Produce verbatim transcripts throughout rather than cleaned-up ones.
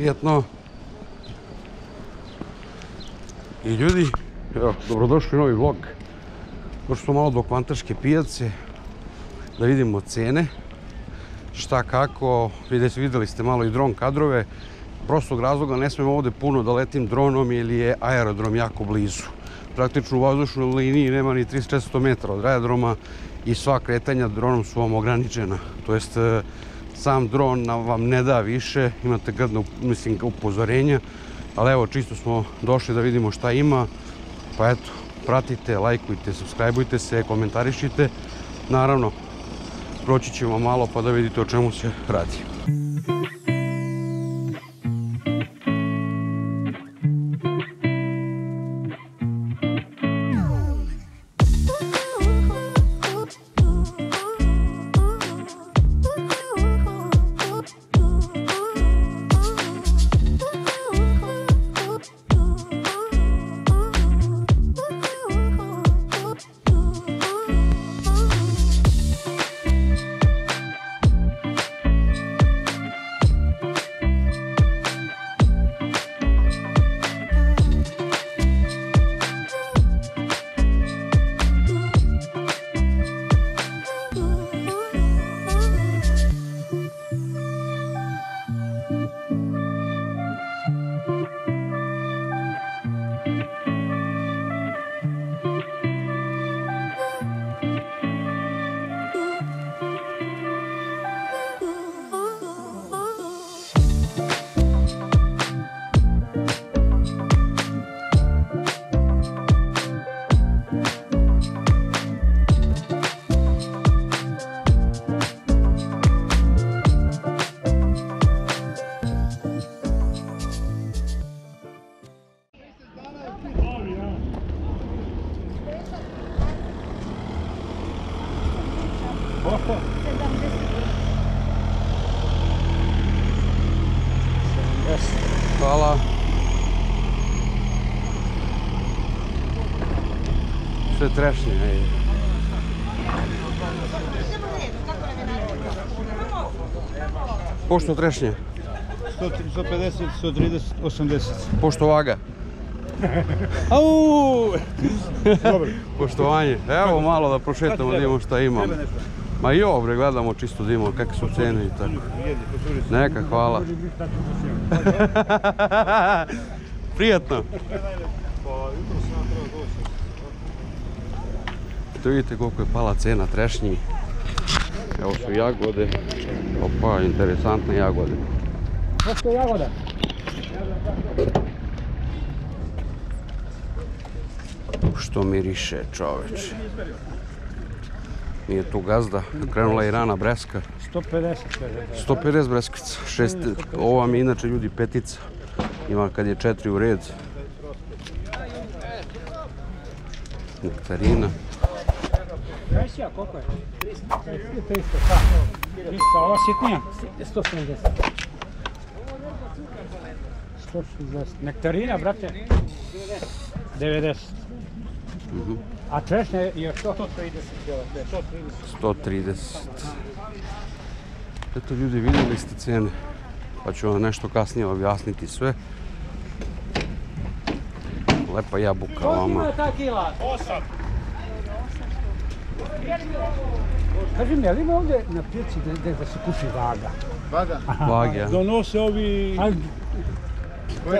prijetno. I ljudi, dobrodošli u novi vlog. Došli smo malo do Kvantaške pijace, da vidimo cene, šta kako, videli ste malo i dron kadrove. Prostog razloga ne smijem ovde puno da letim dronom jer je aerodrom jako blizu. Praktično u vazdušnoj liniji nema ni tristo do četiristo metara od aerodroma i sva kretanja dronom su vam ograničena. To jest, sam dron vam ne da više, imate grdna upozorenja, ali evo, čisto smo došli da vidimo šta ima, pa eto, pratite, lajkujte, subscribeujte se, komentarišite, naravno, proći ćemo malo pa da vidite o čemu se radi. Hvala. Sve trešnje, hej. Pošto trešnje? sto pedeset, sto trideset, osamdeset. Pošto vaga? Auuu! Poštovanje. Evo malo da prošetamo, da imamo šta imam. Ma i ovdje gledamo čisto da imamo kakve su cene i tako. Neka, hvala. Prijatno. Tu vidite koliko je pala cena trešnji. Evo su jagode. Opa, interesantne jagode. Kako je jagoda? Što miriše, čoveče. Nije tu gazda, krenula je i rana breska. sto pedeset breskica. Ova mi inače ljudi petica. Ima kad je četiri u red. Nektarina. Trešnja koliko je? tristo. Ova sitnija? sto sedamdeset. Nektarina, brate? devedeset. A trešnja je sto trideset. Eto ljudi, vidjeli ste cijene, pa ću vam nešto kasnije objasniti sve. Lepa jabuka vama. Kaži mi, ali ima ovdje na pijaci da se kupi vaga? Vaga? Donose ovi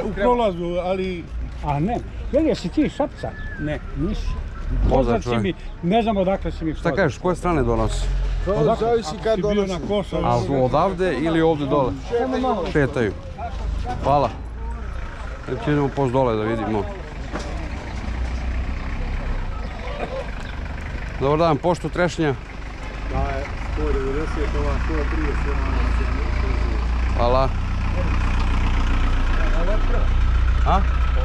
u prolazu, ali... A ne, jel jesi ti iz Šapca? Ne, nisi. Poznat si mi, ne znam odakle si mi poznat. Šta kažeš, s koje strane donosi? Zavisi kad donosi. A tu odavde ili ovdje dole? Šetaju. Hvala. Idemo post dole da vidimo. Dobar dan, pošto trešnja? Da je, sto devedeset, sto trideset. Hvala. A?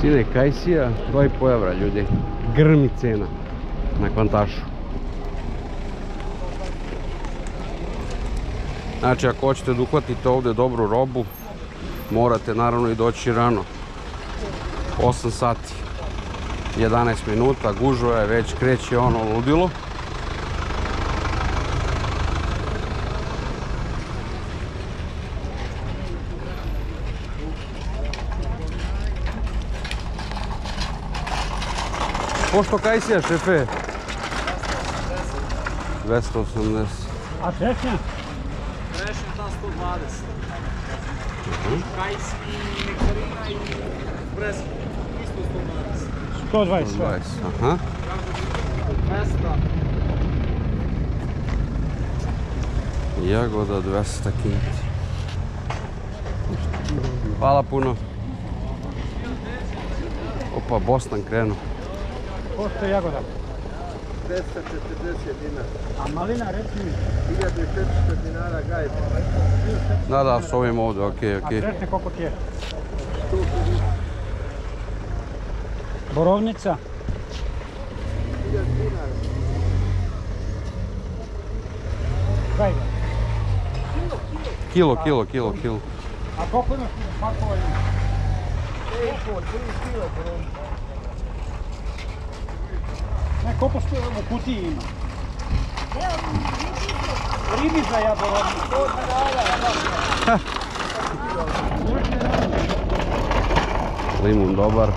Sine kajsija, dva i po evra ljudi. Grmi cena na Kvantašu. Znači ako hoćete da uhvatite ovde dobru robu, morate naravno i doći rano. osam sati, jedanaest minuta, gužva je, već kreće ono ludilo. Pošto kajsija, šefe? dvesta osamdeset. A trešnja? Trešnja ta sto dvadeset. Kajsija i nektarina i breskva. Isto sto dvadeset. sto dvadeset, aha. dvesta. Jagoda dvesta kinti. Hvala puno. Opa, Bostan krenu. Pošto je jagoda? dvesta četrdeset dinara. A malina, reci mi? hiljadu četiristo dinara gajba. Da, da, s ovim ovdje, okej, okej. A trešnje koliko ti je? Borovnica? hiljadu dinara. Gajba. Kilo, kilo, kilo, kilo. A koliko imaš pakova ima? tri kila borovnica. Ne, koliko što u kutiji ima? Ribiza jaborovnica. Limun dobar.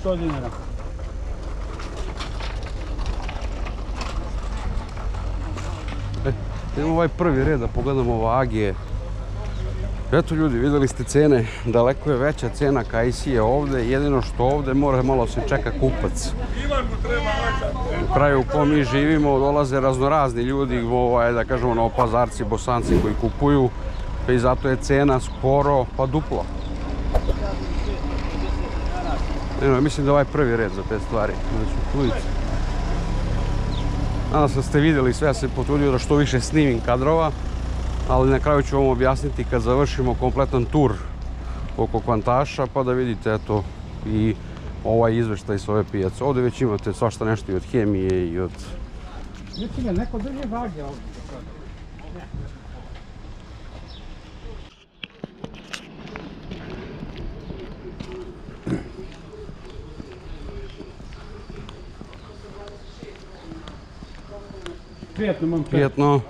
sto dinara. Idemo ovaj prvi red da pogledamo ova agije. Eto ljudi, videli ste cene, daleko je veća cena kajsije ovde, jedino što ovde mora malo se čeka kupac. U kraju u kom mi živimo dolaze raznorazni ljudi, da kažemo na opazarci, bosanci koji kupuju, i zato je cena skoro pa dupla. Mislim da ovaj prvi red za te stvari. Nadam se da ste videli sve, ja sam potrudio da što više snimim kadrova. Ali na kraju ću vam objasniti kad završimo kompletan tur oko Kvantaša, pa da vidite eto i ovaj izveštaj s ove pijace. Ovdje već imate svašta nešto i od hemije i od... Mislim je, neko drži vage ovdje. Prijetno, momče. Prijetno.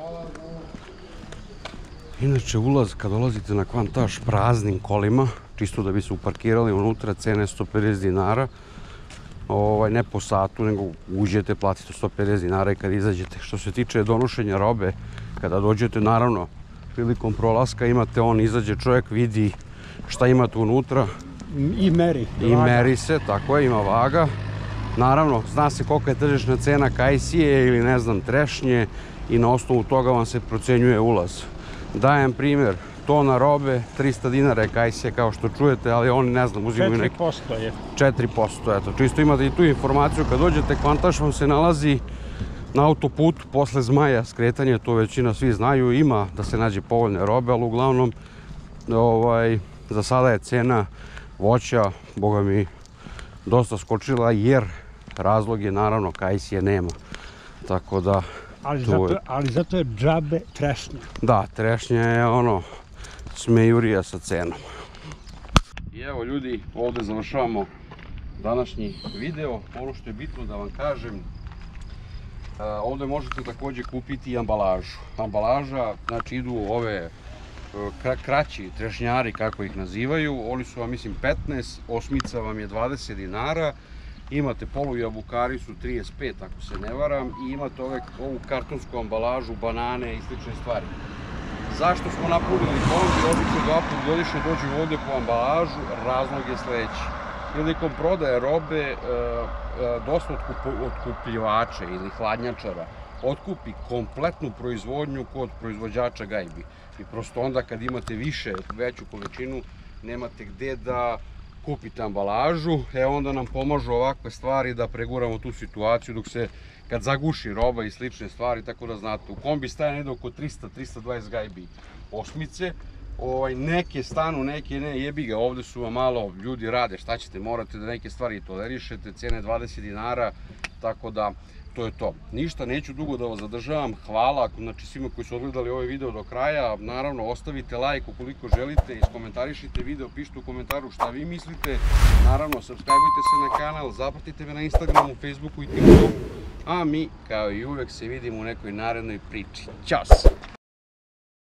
Inače, ulaz kad dolazite na Kvantaš praznim kolima, čisto da bi se uparkirali unutra, cene sto pedeset dinara, ne po satu, nego uđete, platite sto pedeset dinara i kad izađete. Što se tiče donošenja robe, kada dođete, naravno, prilikom prolaska imate on, izađe čovjek, vidi šta imate unutra. I meri. I meri se, tako je, ima vaga. Naravno, zna se kolika je tržišna cena kajsije ili ne znam, trešnje i na osnovu toga vam se procenjuje ulaz. Dajem primjer, tona robe, trista dinara je kajsija kao što čujete, ali oni ne znam, uzimaju neki... četiri posto je. četiri posto, eto, čisto imate i tu informaciju, kad dođete, Kvantaš vam se nalazi na autoputu, posle Zmaja, skretanje, to većina svi znaju, ima da se nađe povoljne robe, ali uglavnom, za sada je cena voća, boga mi, dosta skočila, jer razlog je, naravno, kajsije nema, tako da... Ali zato je džabe trešnja. Da, trešnja je ono smejurija sa cenom. I evo ljudi, ovdje završavamo današnji video. Ono što je bitno da vam kažem, ovdje možete također kupiti i ambalažu. Ambalaža, znači idu ove kraći trešnjari kako ih nazivaju. Oni su vam mislim petnaest, osmica vam je dvadeset dinara. Imate polu jabukari su trideset pet ako se ne varam i imate ovu kartonsku ambalažu, banane i slične stvari. Zašto smo napunili kolonke, obično dva put godišnje dođu ovdje po ambalažu, razlog je sledeći. Prilikom prodaje robe dosta otkupljivača ili hladnjačara otkupi kompletnu proizvodnju kod proizvođača gajbi. I prosto onda kad imate više, veću količinu, nemate gde da kupite ambalažu, e onda nam pomažu ovakve stvari da preguramo tu situaciju dok se, kad zaguši roba i slične stvari, tako da znate, u kombi staje nekde oko trista do trista dvadeset gajbi osmice, neke stanu, neke ne, jebi ga, ovde su vam malo, ljudi rade, šta ćete, morate da neke stvari tolerišete, cene dvadeset dinara, tako da to je to. Ništa, neću dugo da vas zadržavam, hvala svima koji su odgledali ovaj video do kraja, naravno ostavite like ukoliko želite, iskomentarišite video, pišite u komentaru šta vi mislite, naravno subscribeujte se na kanal, zapratite me na Instagramu, Facebooku i TikToku, a mi kao i uvek se vidimo u nekoj narednoj priči. Ćao!